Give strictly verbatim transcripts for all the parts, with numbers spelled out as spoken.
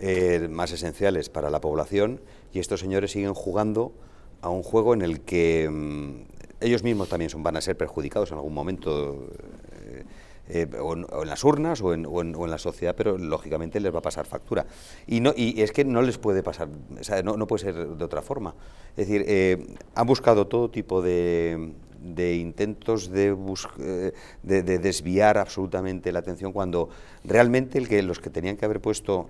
eh, más esenciales para la población, y estos señores siguen jugando a un juego en el que mmm, ellos mismos también son, van a ser perjudicados en algún momento, eh, eh, o, en, o en las urnas o en, o, en, o en la sociedad, pero lógicamente les va a pasar factura. Y, no, y es que no les puede pasar, o sea, no, no puede ser de otra forma. Es decir, eh, han buscado todo tipo de... de intentos de, de, de desviar absolutamente la atención, cuando realmente el que, los que tenían que haber puesto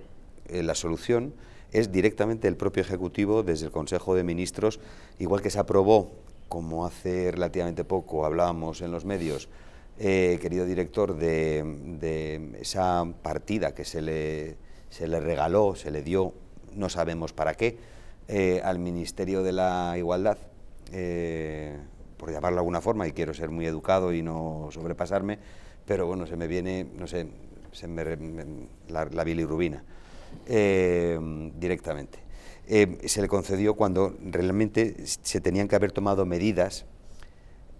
eh, la solución es directamente el propio Ejecutivo desde el Consejo de Ministros, igual que se aprobó, como hace relativamente poco hablábamos en los medios, eh, querido director, de, de esa partida que se le, se le regaló, se le dio, no sabemos para qué, eh, al Ministerio de la Igualdad, eh, por llamarlo de alguna forma, y quiero ser muy educado y no sobrepasarme, pero bueno, se me viene, no sé, se me, me, la, la bilirrubina, eh, directamente. Eh, se le concedió cuando realmente se tenían que haber tomado medidas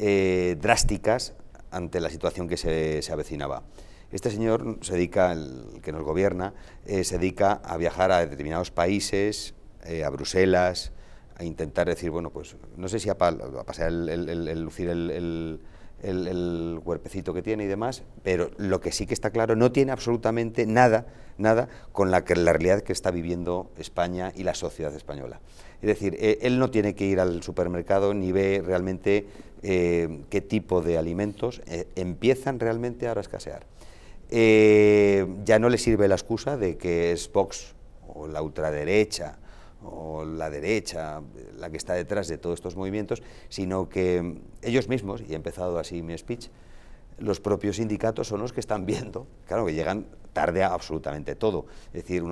eh, drásticas ante la situación que se, se avecinaba. Este señor se dedica, el que nos gobierna, eh, se dedica a viajar a determinados países, eh, a Bruselas, a intentar decir, bueno, pues no sé si a, pa, a pasar el, el, el, el lucir el, el, el, el cuerpecito que tiene y demás, pero lo que sí que está claro, no tiene absolutamente nada, nada con la, que, la realidad que está viviendo España y la sociedad española. Es decir, eh, él no tiene que ir al supermercado ni ve realmente eh, qué tipo de alimentos eh, empiezan realmente ahora a escasear. Eh, ya no le sirve la excusa de que es Vox o la ultraderecha, o la derecha, la que está detrás de todos estos movimientos, sino que ellos mismos, y he empezado así mi speech, los propios sindicatos son los que están viendo, claro que llegan tarde a absolutamente todo, es decir, unos